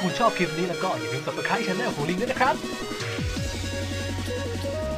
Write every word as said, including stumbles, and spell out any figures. ถ้าคุณชอบคลิปนี้แล้วก็อย่าลืม subscribe ช่องของลิงด้วยนะครับ